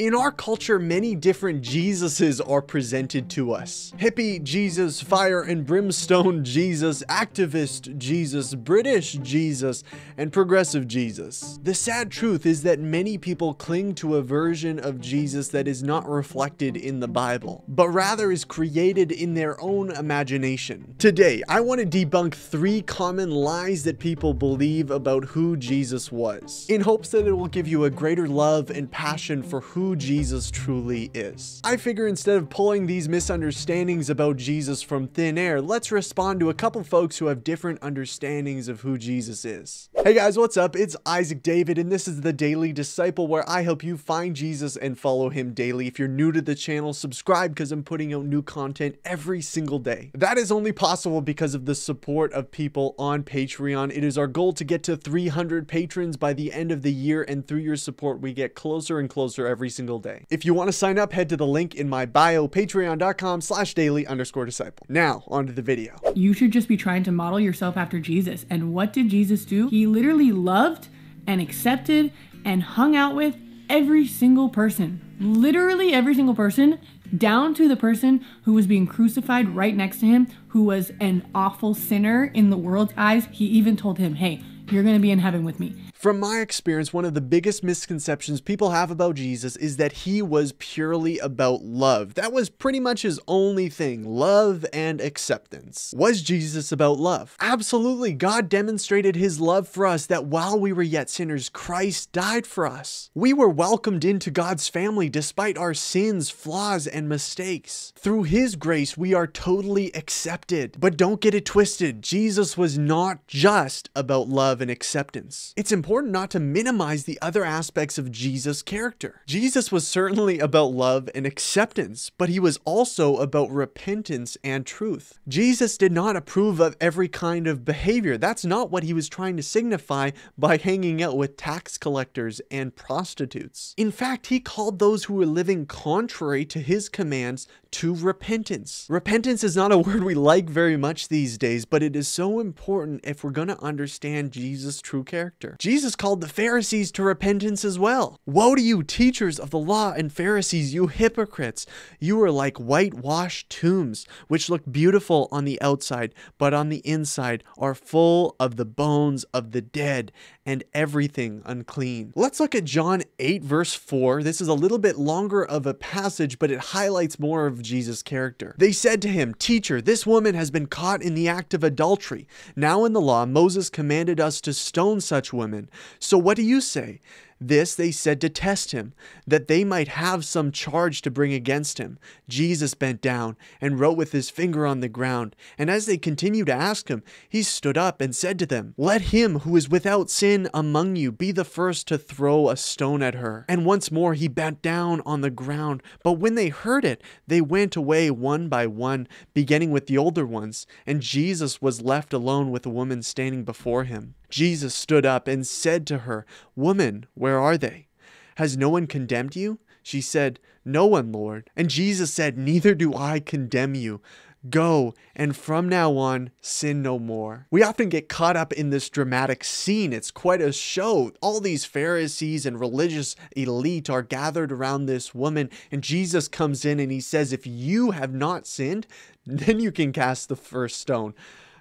In our culture, many different Jesuses are presented to us. Hippie Jesus, fire and brimstone Jesus, activist Jesus, British Jesus, and progressive Jesus. The sad truth is that many people cling to a version of Jesus that is not reflected in the Bible, but rather is created in their own imagination. Today, I want to debunk three common lies that people believe about who Jesus was, in hopes that it will give you a greater love and passion for who Jesus truly is. I figure instead of pulling these misunderstandings about Jesus from thin air, let's respond to a couple folks who have different understandings of who Jesus is. Hey guys, what's up? It's Isaac David, and this is the Daily Disciple, where I help you find Jesus and follow him daily. If you're new to the channel, subscribe because I'm putting out new content every single day. That is only possible because of the support of people on Patreon. It is our goal to get to 300 patrons by the end of the year, and through your support, we get closer and closer every single day. If you want to sign up, head to the link in my bio, patreon.com/daily_disciple. Now, onto the video. You should just be trying to model yourself after Jesus. And what did Jesus do? He literally loved and accepted and hung out with every single person. Literally every single person, down to the person who was being crucified right next to him, who was an awful sinner in the world's eyes. He even told him, hey, you're going to be in heaven with me. From my experience, one of the biggest misconceptions people have about Jesus is that he was purely about love. That was pretty much his only thing, love and acceptance. Was Jesus about love? Absolutely. God demonstrated his love for us that while we were yet sinners, Christ died for us. We were welcomed into God's family despite our sins, flaws, and mistakes. Through his grace, we are totally accepted. But don't get it twisted. Jesus was not just about love and acceptance. It's important not to minimize the other aspects of Jesus' character. Jesus was certainly about love and acceptance, but he was also about repentance and truth. Jesus did not approve of every kind of behavior. That's not what he was trying to signify by hanging out with tax collectors and prostitutes. In fact, he called those who were living contrary to his commands to repentance. Repentance is not a word we like very much these days, but it is so important if we're going to understand Jesus' true character. Jesus called the Pharisees to repentance as well. Woe to you, teachers of the law and Pharisees, you hypocrites! You are like whitewashed tombs, which look beautiful on the outside, but on the inside are full of the bones of the dead and everything unclean. Let's look at John 8, verse 4. This is a little bit longer of a passage, but it highlights more of Jesus' character. They said to him, "Teacher, this woman has been caught in the act of adultery. Now in the law, Moses commanded us to stone such women. So what do you say?" This they said to test him, that they might have some charge to bring against him. Jesus bent down and wrote with his finger on the ground. And as they continued to ask him, he stood up and said to them, "Let him who is without sin among you be the first to throw a stone at her." And once more he bent down on the ground. But when they heard it, they went away one by one, beginning with the older ones. And Jesus was left alone with the woman standing before him. Jesus stood up and said to her, "Woman, where are they? Has no one condemned you?" She said, "No one, Lord." And Jesus said, "Neither do I condemn you. Go, and from now on, sin no more." We often get caught up in this dramatic scene. It's quite a show. All these Pharisees and religious elite are gathered around this woman, and Jesus comes in and he says, "If you have not sinned, then you can cast the first stone."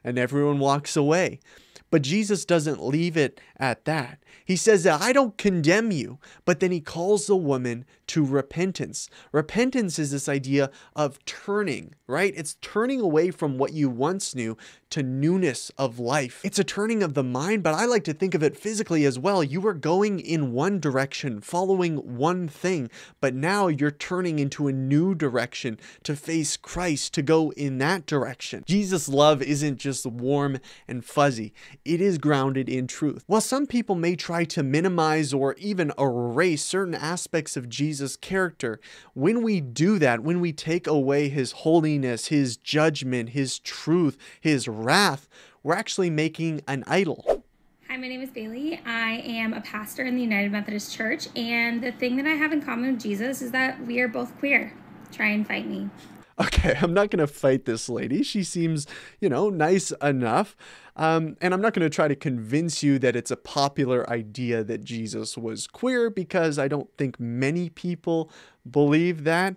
And everyone walks away. But Jesus doesn't leave it at that. He says that I don't condemn you, but then he calls the woman to repentance. Repentance is this idea of turning, right? It's turning away from what you once knew to newness of life. It's a turning of the mind, but I like to think of it physically as well. You were going in one direction, following one thing, but now you're turning into a new direction to face Christ, to go in that direction. Jesus' love isn't just warm and fuzzy. It is grounded in truth. While some people may try to minimize or even erase certain aspects of Jesus' character, when we do that, when we take away his holiness, his judgment, his truth, his wrath, we're actually making an idol. Hi, my name is Bailey. I am a pastor in the United Methodist Church, and the thing that I have in common with Jesus is that we are both queer. Try and fight me. okay, I'm not going to fight this lady. She seems, you know, nice enough. And I'm not going to try to convince you that it's a popular idea that Jesus was queer, because I don't think many people believe that.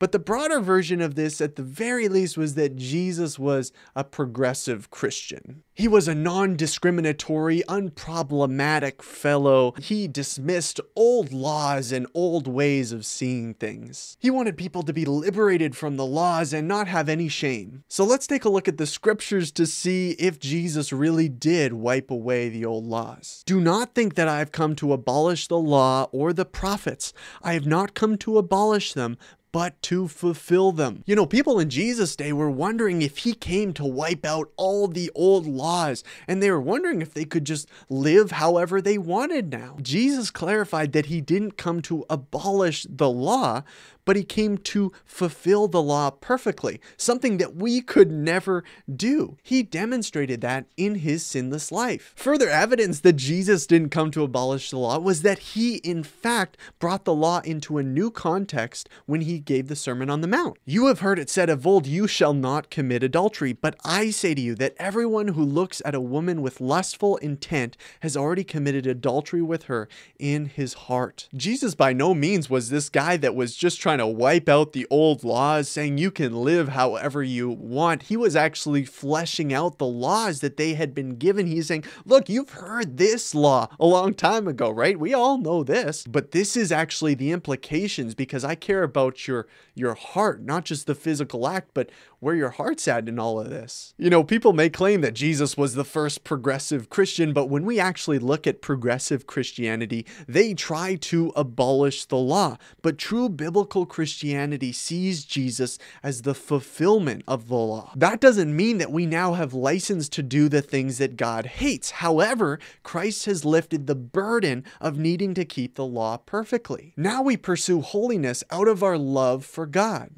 But the broader version of this, at the very least, was that Jesus was a progressive Christian. He was a non-discriminatory, unproblematic fellow. He dismissed old laws and old ways of seeing things. He wanted people to be liberated from the laws and not have any shame. So let's take a look at the scriptures to see if Jesus really did wipe away the old laws. Do not think that I have come to abolish the law or the prophets. I have not come to abolish them, but to fulfill them. You know, people in Jesus' day were wondering if he came to wipe out all the old laws, and they were wondering if they could just live however they wanted now. Jesus clarified that he didn't come to abolish the law, but he came to fulfill the law perfectly, something that we could never do. He demonstrated that in his sinless life. Further evidence that Jesus didn't come to abolish the law was that he, in fact, brought the law into a new context when he gave the Sermon on the Mount. You have heard it said of old, you shall not commit adultery, but I say to you that everyone who looks at a woman with lustful intent has already committed adultery with her in his heart. Jesus by no means was this guy that was just trying to wipe out the old laws, saying you can live however you want. He was actually fleshing out the laws that they had been given. He's saying, look, you've heard this law a long time ago, right? We all know this, but this is actually the implications, because I care about your heart, not just the physical act, but where your heart's at in all of this. You know, people may claim that Jesus was the first progressive Christian, but when we actually look at progressive Christianity, they try to abolish the law. But true biblical Christianity sees Jesus as the fulfillment of the law. That doesn't mean that we now have license to do the things that God hates. However, Christ has lifted the burden of needing to keep the law perfectly. Now we pursue holiness out of our love for God.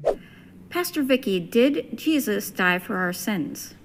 Pastor Vicki, did Jesus die for our sins?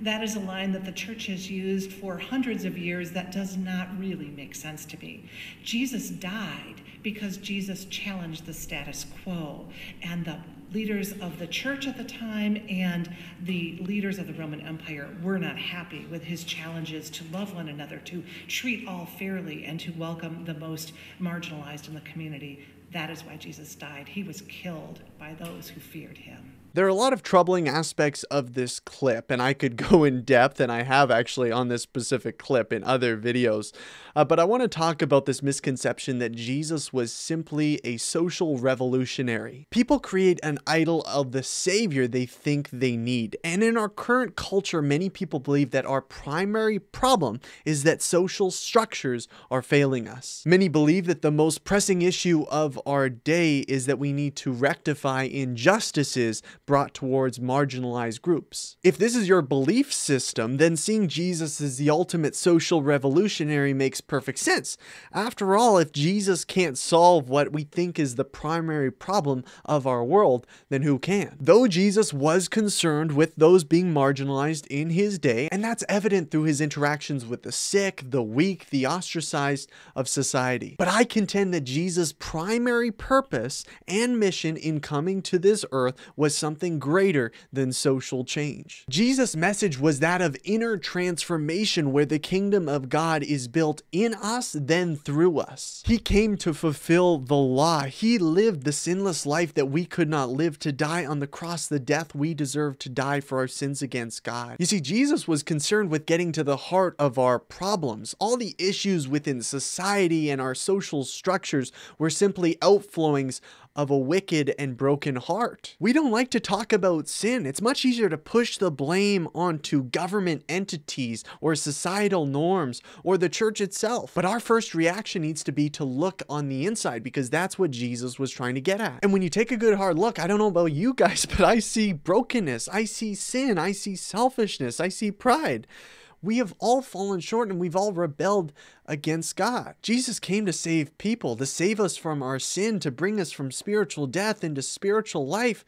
That is a line that the church has used for hundreds of years that does not really make sense to me. Jesus died because Jesus challenged the status quo, and the leaders of the church at the time and the leaders of the Roman Empire were not happy with his challenges to love one another, to treat all fairly, and to welcome the most marginalized in the community. That is why Jesus died. He was killed by those who feared him. There are a lot of troubling aspects of this clip, and I could go in depth, and I have actually on this specific clip in other videos, but I want to talk about this misconception that Jesus was simply a social revolutionary. People create an idol of the savior they think they need, and in our current culture, many people believe that our primary problem is that social structures are failing us. Many believe that the most pressing issue of our day is that we need to rectify injustices brought towards marginalized groups. If this is your belief system, then seeing Jesus as the ultimate social revolutionary makes perfect sense. After all, if Jesus can't solve what we think is the primary problem of our world, then who can? Though Jesus was concerned with those being marginalized in his day, and that's evident through his interactions with the sick, the weak, the ostracized of society. But I contend that Jesus' primary purpose and mission in coming to this earth was something greater than social change. Jesus' message was that of inner transformation, where the kingdom of God is built in us, then through us. He came to fulfill the law. He lived the sinless life that we could not live, to die on the cross the death we deserve, to die for our sins against God. You see, Jesus was concerned with getting to the heart of our problems. All the issues within society and our social structures were simply outflowings of a wicked and broken heart. We don't like to talk about sin. It's much easier to push the blame onto government entities or societal norms or the church itself. But our first reaction needs to be to look on the inside, because that's what Jesus was trying to get at. And when you take a good hard look, I don't know about you guys, but I see brokenness, I see sin, I see selfishness, I see pride. We have all fallen short, and we've all rebelled against God. Jesus came to save people, to save us from our sin, to bring us from spiritual death into spiritual life.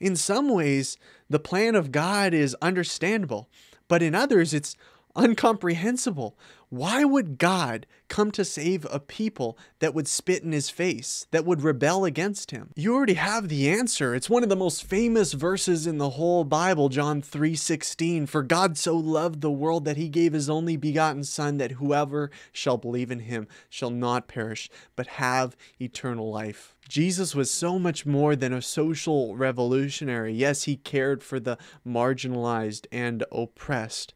In some ways, the plan of God is understandable, but in others, it's incomprehensible. Why would God come to save a people that would spit in his face, that would rebel against him? You already have the answer. It's one of the most famous verses in the whole Bible, John 3:16. For God so loved the world that he gave his only begotten son, that whoever shall believe in him shall not perish, but have eternal life. Jesus was so much more than a social revolutionary. Yes, he cared for the marginalized and oppressed.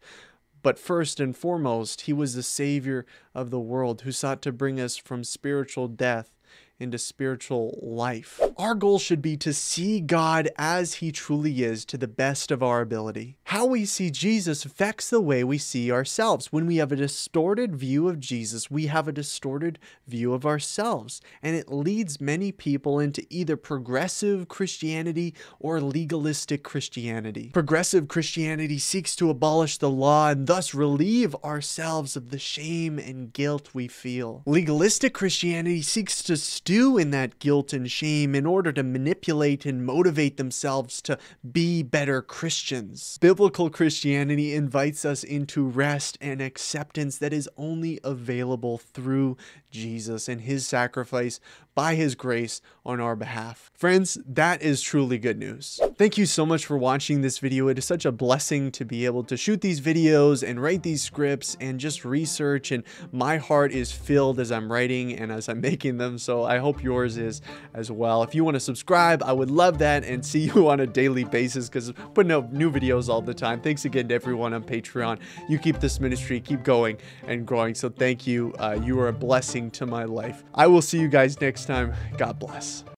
But first and foremost, he was the Savior of the world who sought to bring us from spiritual death into spiritual life. Our goal should be to see God as he truly is to the best of our ability. How we see Jesus affects the way we see ourselves. When we have a distorted view of Jesus, we have a distorted view of ourselves, and it leads many people into either progressive Christianity or legalistic Christianity. Progressive Christianity seeks to abolish the law and thus relieve ourselves of the shame and guilt we feel. Legalistic Christianity seeks to stew in that guilt and shame in order to manipulate and motivate themselves to be better Christians. Biblical Christianity invites us into rest and acceptance that is only available through Jesus and his sacrifice by his grace on our behalf. Friends, that is truly good news. Thank you so much for watching this video. It is such a blessing to be able to shoot these videos and write these scripts and just research, and my heart is filled as I'm writing and as I'm making them. So I hope yours is as well. If you want to subscribe, I would love that, and see you on a daily basis, because I'm putting out new videos all the time. Thanks again to everyone on Patreon. You keep this ministry, keep going and growing. So thank you. You are a blessing to my life. I will see you guys next time. God bless.